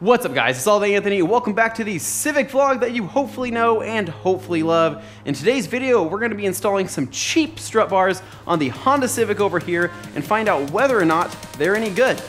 What's up guys, it's ALLDAYANTHONY. Welcome back to the Civic vlog that you hopefully know and hopefully love. In today's video, we're gonna be installing some cheap strut bars on the Honda Civic over here and find out whether or not they're any good.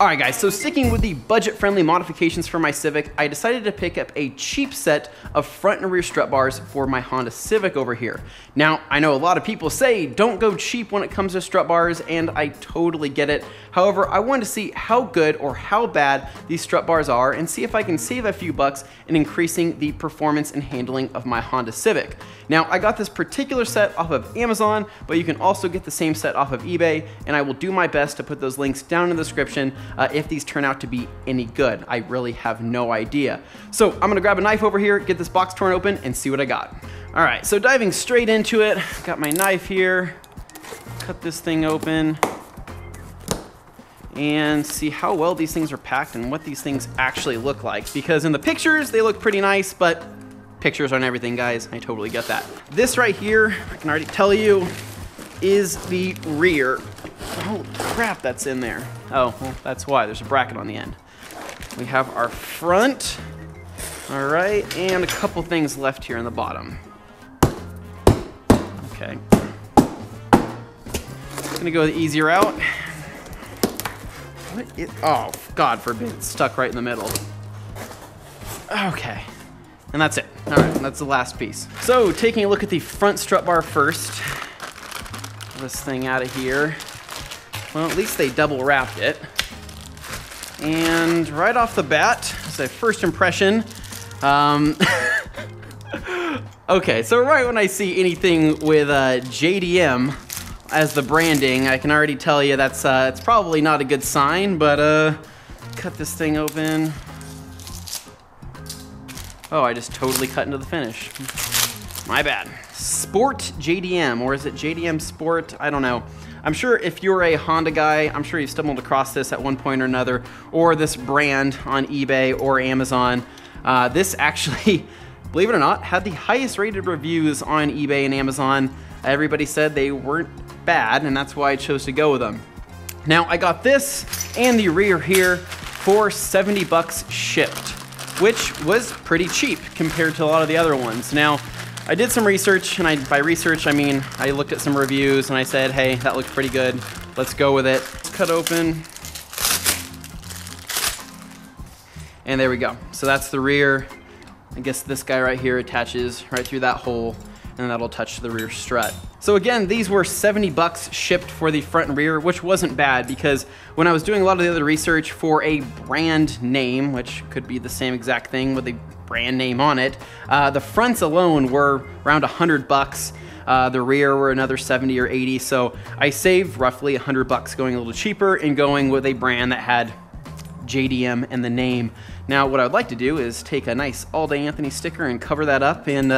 Alright guys, so sticking with the budget-friendly modifications for my Civic, I decided to pick up a cheap set of front and rear strut bars for my Honda Civic over here. Now, I know a lot of people say don't go cheap when it comes to strut bars, and I totally get it. However, I wanted to see how good or how bad these strut bars are and see if I can save a few bucks in increasing the performance and handling of my Honda Civic. Now, I got this particular set off of Amazon, but you can also get the same set off of eBay, and I will do my best to put those links down in the description. If these turn out to be any good. I really have no idea. So I'm gonna grab a knife over here, get this box torn open, and see what I got. All right, so diving straight into it, got my knife here, cut this thing open, and see how well these things are packed and what these things actually look like. Because in the pictures, they look pretty nice, but pictures aren't everything, guys. I totally get that. This right here, I can already tell you, is the rear. Holy crap, that's in there. Oh, well, that's why. There's a bracket on the end. We have our front, all right, and a couple things left here in the bottom. Okay. I'm gonna go the easy route. What is, oh, God forbid, it's stuck right in the middle. Okay, and that's it. All right, that's the last piece. So taking a look at the front strut bar first, get this thing out of here. Well, at least they double wrapped it. And right off the bat, it's a first impression. Okay, so right when I see anything with JDM as the branding, I can already tell you that's it's probably not a good sign, but cut this thing open. Oh, I just totally cut into the finish. My bad. Sport JDM, or is it JDM Sport? I don't know. I'm sure if you're a Honda guy, I'm sure you've stumbled across this at one point or another, or this brand on eBay or Amazon. This actually, believe it or not, had the highest rated reviews on eBay and Amazon. Everybody said they weren't bad, and that's why I chose to go with them. Now, I got this and the rear here for 70 bucks shipped, which was pretty cheap compared to a lot of the other ones. Now, I did some research, and by research, I mean, I looked at some reviews and I said, hey, that looks pretty good. Let's go with it. Cut open. And there we go. So that's the rear. I guess this guy right here attaches right through that hole, and that'll touch the rear strut. So again, these were 70 bucks shipped for the front and rear, which wasn't bad because when I was doing a lot of the other research for a brand name, which could be the same exact thing with a brand name on it, the fronts alone were around 100 bucks. The rear were another 70 or 80. So I saved roughly 100 bucks going a little cheaper and going with a brand that had JDM in the name. Now, what I would like to do is take a nice ALLDAYANTHONY sticker and cover that up and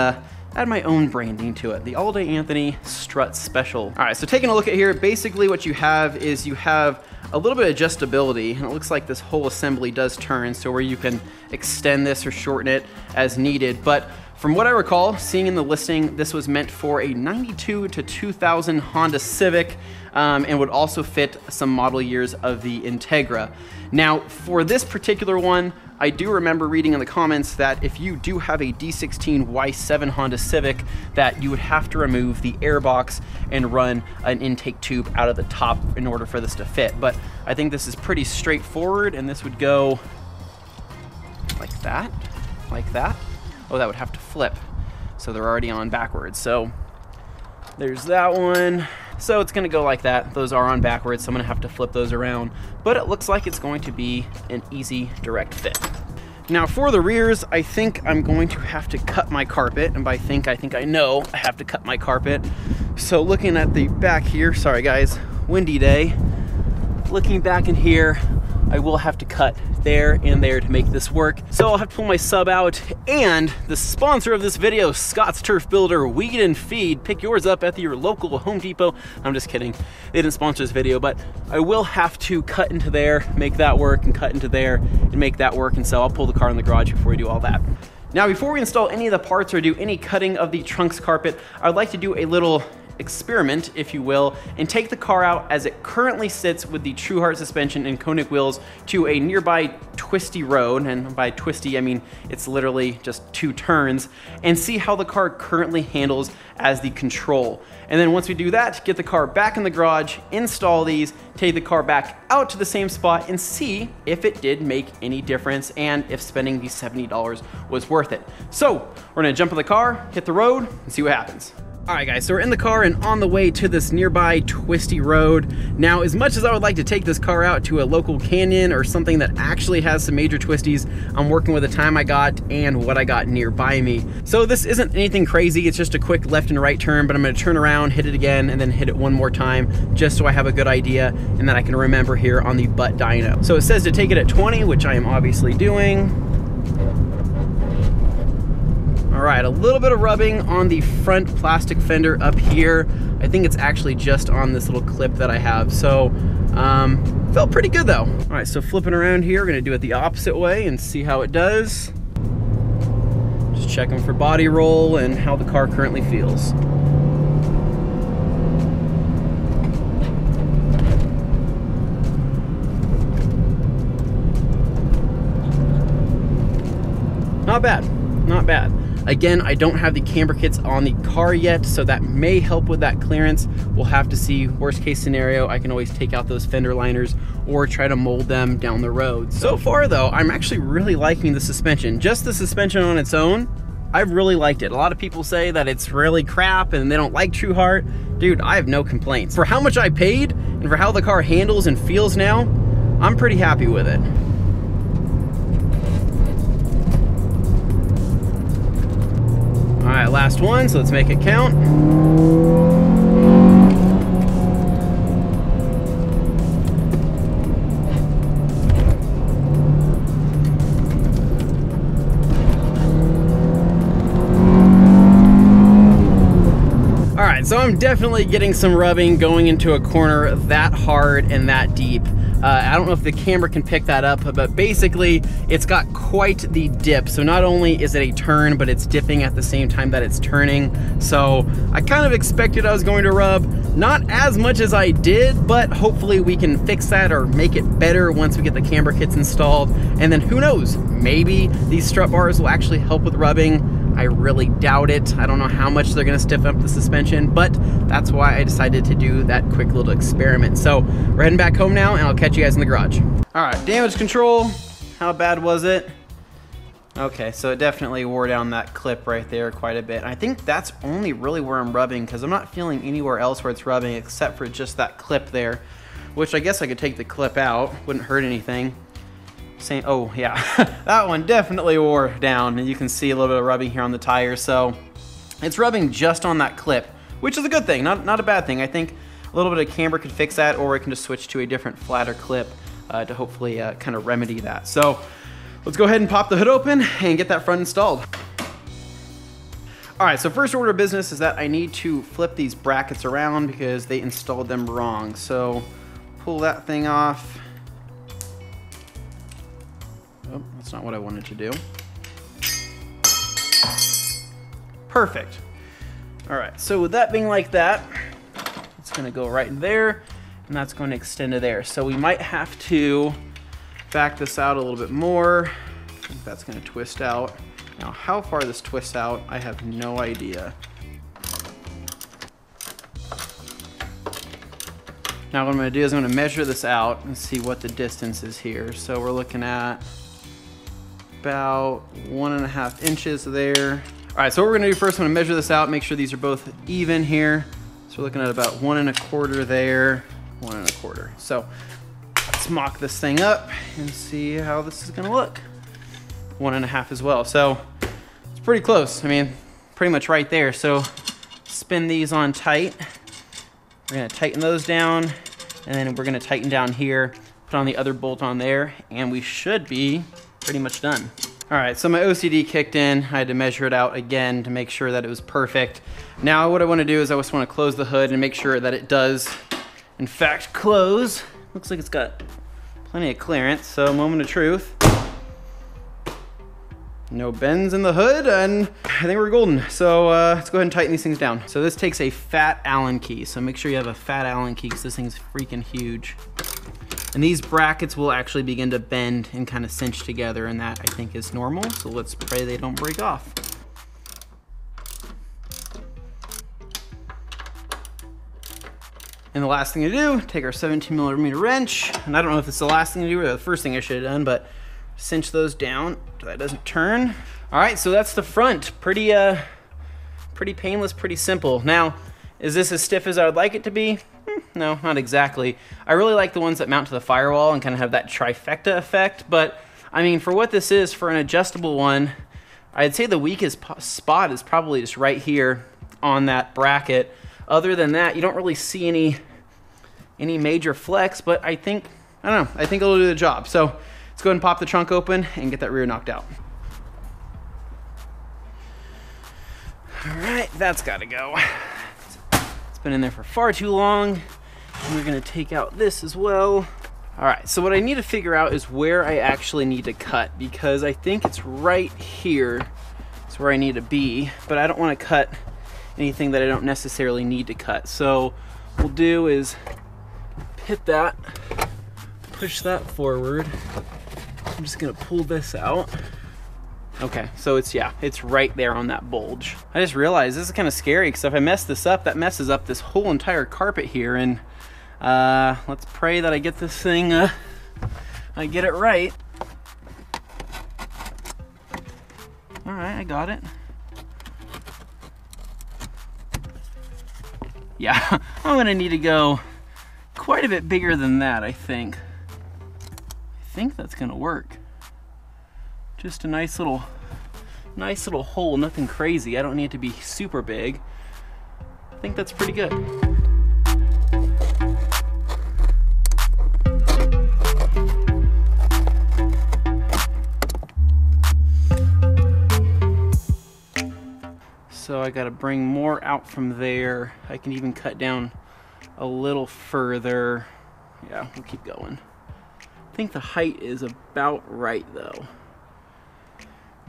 add my own branding to it, the ALLDAYANTHONY Strut Special. All right, so taking a look at here, basically what you have is you have a little bit of adjustability, and it looks like this whole assembly does turn, so where you can extend this or shorten it as needed. But from what I recall, seeing in the listing, this was meant for a 92 to 2000 Honda Civic, and would also fit some model years of the Integra. Now, for this particular one, I do remember reading in the comments that if you do have a D16 Y7 Honda Civic, that you would have to remove the airbox and run an intake tube out of the top in order for this to fit. But I think this is pretty straightforward, and this would go like that, like that. Oh, that would have to flip. So they're already on backwards. So there's that one. So it's gonna go like that. Those are on backwards, so I'm gonna have to flip those around. But it looks like it's going to be an easy, direct fit. Now for the rears, I think I'm going to have to cut my carpet. And by think I know I have to cut my carpet. So looking at the back here, sorry guys, windy day. Looking back in here, I will have to cut there and there to make this work. So I'll have to pull my sub out, and the sponsor of this video, Scott's Turf Builder, Weed and Feed. Pick yours up at your local Home Depot. I'm just kidding. They didn't sponsor this video, but I will have to cut into there, make that work, and cut into there and make that work. And so I'll pull the car in the garage before we do all that. Now, before we install any of the parts or do any cutting of the trunk's carpet, I'd like to do a little experiment, if you will, and take the car out as it currently sits with the TruHart suspension and Koenig wheels to a nearby twisty road, and by twisty I mean it's literally just two turns, and see how the car currently handles as the control. And then once we do that, get the car back in the garage, install these, take the car back out to the same spot, and see if it did make any difference and if spending the $70 was worth it. So we're gonna jump in the car, hit the road, and see what happens. All right guys, so we're in the car and on the way to this nearby twisty road. Now, as much as I would like to take this car out to a local canyon or something that actually has some major twisties, I'm working with the time I got and what I got nearby me. So this isn't anything crazy, it's just a quick left and right turn, but I'm gonna turn around, hit it again, and then hit it one more time, just so I have a good idea and then I can remember here on the butt dyno. So it says to take it at 20, which I am obviously doing. All right, a little bit of rubbing on the front plastic fender up here. I think it's actually just on this little clip that I have. So, felt pretty good though. All right, so flipping around here, we're gonna do it the opposite way and see how it does. Just checking for body roll and how the car currently feels. Not bad, not bad. Again, I don't have the camber kits on the car yet, so that may help with that clearance. We'll have to see. Worst case scenario, I can always take out those fender liners or try to mold them down the road. So far though, I'm actually really liking the suspension. Just the suspension on its own, I've really liked it. A lot of people say that it's really crap and they don't like TruHart. Dude, I have no complaints. For how much I paid and for how the car handles and feels now, I'm pretty happy with it. All right, last one, so let's make it count. All right, so I'm definitely getting some rubbing going into a corner that hard and that deep. I don't know if the camera can pick that up, but basically it's got quite the dip. So not only is it a turn, but it's dipping at the same time that it's turning. So I kind of expected I was going to rub, not as much as I did, but hopefully we can fix that or make it better once we get the camber kits installed. And then who knows, maybe these strut bars will actually help with rubbing. I really doubt it. I don't know how much they're gonna stiffen up the suspension, but that's why I decided to do that quick little experiment. So we're heading back home now and I'll catch you guys in the garage. All right, damage control. How bad was it? Okay, so it definitely wore down that clip right there quite a bit. I think that's only really where I'm rubbing, because I'm not feeling anywhere else where it's rubbing except for just that clip there, which I guess I could take the clip out, wouldn't hurt anything. Same, oh yeah, that one definitely wore down, and you can see a little bit of rubbing here on the tire. So it's rubbing just on that clip, which is a good thing, not a bad thing. I think a little bit of camber could fix that, or we can just switch to a different flatter clip to hopefully kind of remedy that. So let's go ahead and pop the hood open and get that front installed. All right, so first order of business is that I need to flip these brackets around because they installed them wrong. So pull that thing off. Oh, that's not what I wanted to do. Perfect. All right, so with that being like that, it's gonna go right in there, and that's gonna extend to there. So we might have to back this out a little bit more. I think that's gonna twist out. Now, how far this twists out, I have no idea. Now what I'm gonna do is I'm gonna measure this out and see what the distance is here. So we're looking at about 1.5 inches there. All right, so what we're gonna do first, I'm gonna measure this out, make sure these are both even here. So we're looking at about 1.25 there, 1.25. So let's mock this thing up and see how this is gonna look. 1.5 as well, so it's pretty close. I mean, pretty much right there. So spin these on tight. We're gonna tighten those down, and then we're gonna tighten down here. put on the other bolt on there, and we should be pretty much done. All right, so my OCD kicked in. I had to measure it out again to make sure that it was perfect. Now what I wanna do is I just wanna close the hood and make sure that it does, in fact, close. Looks like it's got plenty of clearance, so moment of truth. No bends in the hood, and I think we're golden. So let's go ahead and tighten these things down. So this takes a fat Allen key, so make sure you have a fat Allen key because this thing's freaking huge. And these brackets will actually begin to bend and kind of cinch together, and that I think is normal. So let's pray they don't break off. And the last thing to do, take our 17mm wrench, and I don't know if it's the last thing to do or the first thing I should have done, but cinch those down so that doesn't turn. All right, so that's the front. Pretty painless, pretty simple. Now, is this as stiff as I would like it to be? No, not exactly. I really like the ones that mount to the firewall and kind of have that trifecta effect, but I mean, for what this is, for an adjustable one, I'd say the weakest spot is probably just right here on that bracket. Other than that, you don't really see any major flex, but I think, I don't know, I think it'll do the job. So let's go ahead and pop the trunk open and get that rear knocked out. All right, that's gotta go. It's been in there for far too long. And we're gonna take out this as well. All right, so what I need to figure out is where I actually need to cut, because I think it's right here. It's where I need to be, but I don't wanna cut anything that I don't necessarily need to cut. So what we'll do is hit that, push that forward. I'm just gonna pull this out. Okay, so it's, yeah, it's right there on that bulge. I just realized this is kind of scary because if I mess this up, that messes up this whole entire carpet here. And let's pray that I get this thing, I get it right. All right, I got it. Yeah, I'm gonna need to go quite a bit bigger than that, I think. I think that's gonna work. Just a nice little hole, nothing crazy. I don't need it to be super big. I think that's pretty good. So I gotta bring more out from there. I can even cut down a little further. Yeah, we'll keep going. I think the height is about right though.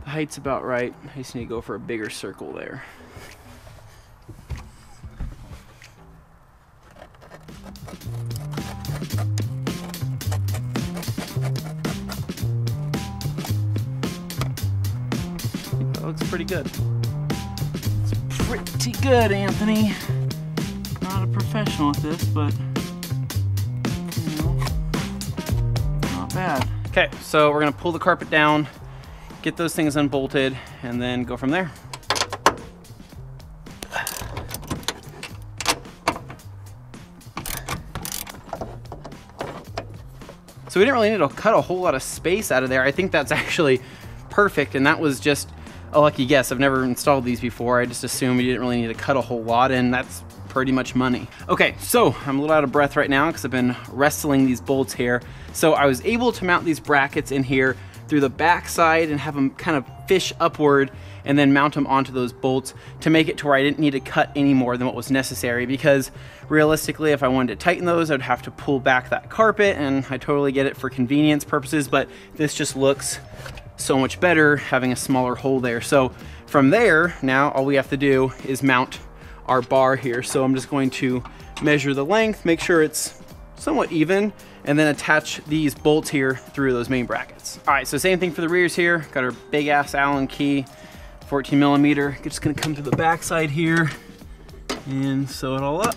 The height's about right. I just need to go for a bigger circle there. That looks pretty good. It's pretty good, Anthony. Not a professional at this, but you know, not bad. Okay, so we're gonna pull the carpet down, get those things unbolted, and then go from there. So we didn't really need to cut a whole lot of space out of there. I think that's actually perfect, and that was just a lucky guess. I've never installed these before. I just assumed we didn't really need to cut a whole lot, and that's pretty much money. Okay, so I'm a little out of breath right now because I've been wrestling these bolts here. So I was able to mount these brackets in here through the back side and have them kind of fish upward and then mount them onto those bolts to make it to where I didn't need to cut any more than what was necessary, because realistically, if I wanted to tighten those, I'd have to pull back that carpet, and I totally get it for convenience purposes, but this just looks so much better having a smaller hole there. So from there, now all we have to do is mount our bar here. So I'm just going to measure the length, make sure it's somewhat even, and then attach these bolts here through those main brackets. All right, so same thing for the rears here. Got our big ass Allen key, 14mm. Just gonna come to the back side here and sew it all up.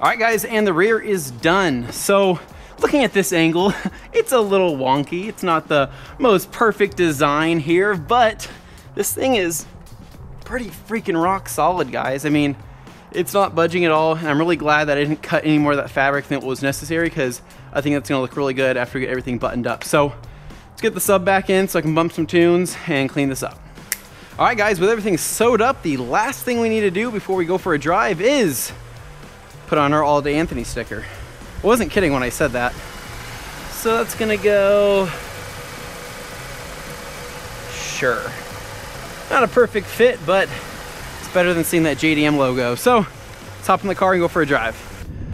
All right guys, and the rear is done. So looking at this angle, it's a little wonky. It's not the most perfect design here, but this thing is pretty freaking rock solid, guys. I mean, it's not budging at all, and I'm really glad that I didn't cut any more of that fabric than what was necessary, because I think that's gonna look really good after we get everything buttoned up. So let's get the sub back in so I can bump some tunes and clean this up. All right, guys, with everything sewed up, the last thing we need to do before we go for a drive is put on our All Day Anthony sticker. I wasn't kidding when I said that. So that's gonna go, sure. Not a perfect fit, but it's better than seeing that JDM logo. So let's hop in the car and go for a drive.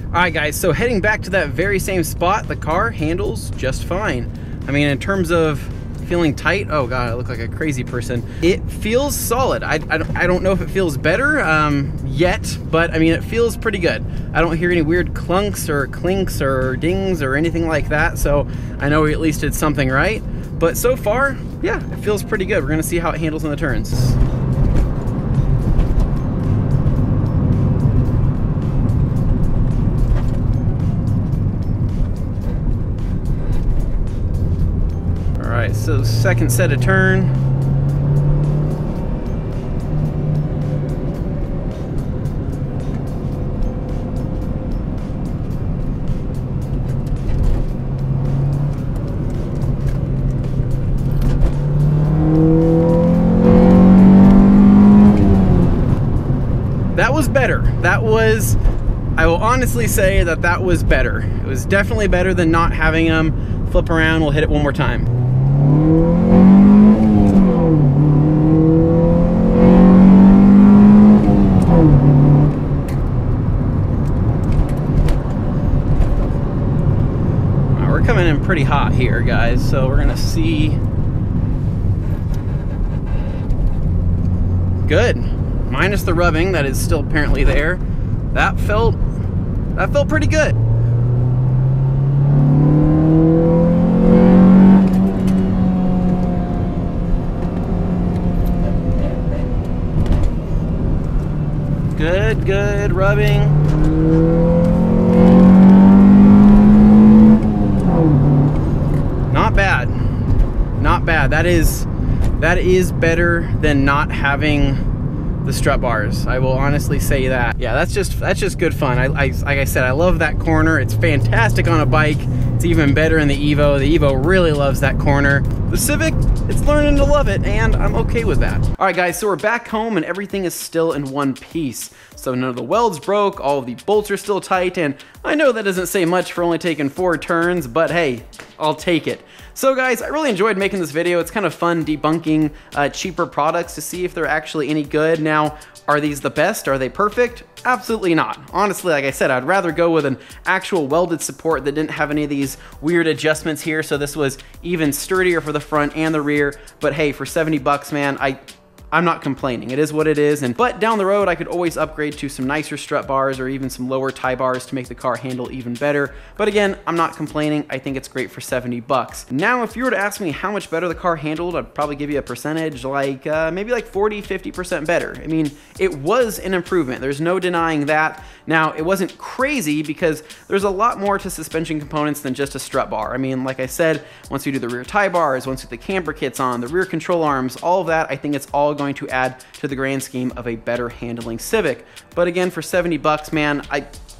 All right, guys, so heading back to that very same spot, the car handles just fine. I mean, in terms of feeling tight, oh God, I look like a crazy person. It feels solid. I don't know if it feels better yet, but I mean, it feels pretty good. I don't hear any weird clunks or clinks or dings or anything like that, so I know we at least did something right. But so far, yeah, it feels pretty good. We're gonna see how it handles in the turns. So second set of turn. That was better. That was, I will honestly say that that was better. It was definitely better than not having them. Flip around, we'll hit it one more time. Coming in pretty hot here, guys, so we're gonna see. Good, minus the rubbing that is still apparently there. That felt pretty good. Good rubbing. Bad. That is better than not having the strut bars. I will honestly say that. Yeah, that's just good fun. Like I said, I love that corner. It's fantastic on a bike. It's even better in the Evo. The Evo really loves that corner. The Civic, it's learning to love it, and I'm okay with that. All right, guys, so we're back home and everything is still in one piece. So none of the welds broke, all of the bolts are still tight, and I know that doesn't say much for only taking 4 turns, but hey, I'll take it. So guys, I really enjoyed making this video. It's kind of fun debunking cheaper products to see if they're actually any good. Now, are these the best? Are they perfect? Absolutely not. Honestly, like I said, I'd rather go with an actual welded support that didn't have any of these weird adjustments here. So this was even sturdier for the front and the rear. But hey, for 70 bucks, man, I'm not complaining. It is what it is. But down the road, I could always upgrade to some nicer strut bars or even some lower tie bars to make the car handle even better. But again, I'm not complaining. I think it's great for 70 bucks. Now, if you were to ask me how much better the car handled, I'd probably give you a percentage like maybe like 40, 50% better. I mean, it was an improvement. There's no denying that. Now, it wasn't crazy because there's a lot more to suspension components than just a strut bar. I mean, like I said, once you do the rear tie bars, once you get the camber kits on, the rear control arms, all of that, I think it's all going to add to the grand scheme of a better handling Civic. But again, for 70 bucks, man,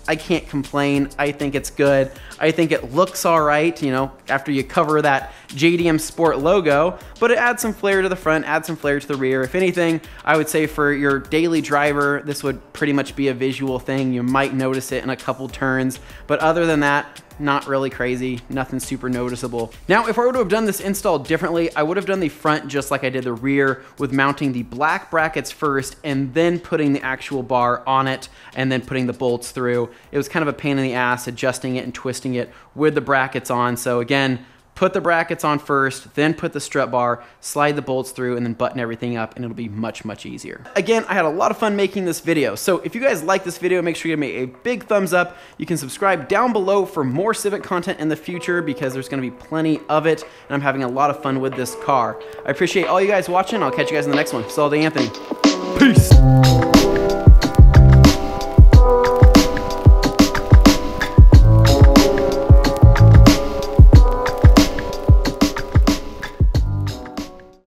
I can't complain. I think it's good. I think it looks all right, you know, after you cover that JDM Sport logo, but it adds some flair to the front, adds some flair to the rear. If anything, I would say for your daily driver, this would pretty much be a visual thing. You might notice it in a couple turns, but other than that, not really crazy, nothing super noticeable. Now, if I were to have done this install differently, I would have done the front just like I did the rear, with mounting the black brackets first and then putting the actual bar on it and then putting the bolts through. It was kind of a pain in the ass adjusting it and twisting it with the brackets on. So again, put the brackets on first, then put the strut bar, slide the bolts through, and then button everything up, and it'll be much, much easier. Again, I had a lot of fun making this video. So if you guys like this video, make sure you give me a big thumbs up. You can subscribe down below for more Civic content in the future because there's gonna be plenty of it, and I'm having a lot of fun with this car. I appreciate all you guys watching. I'll catch you guys in the next one. It's All Day Anthony. Peace.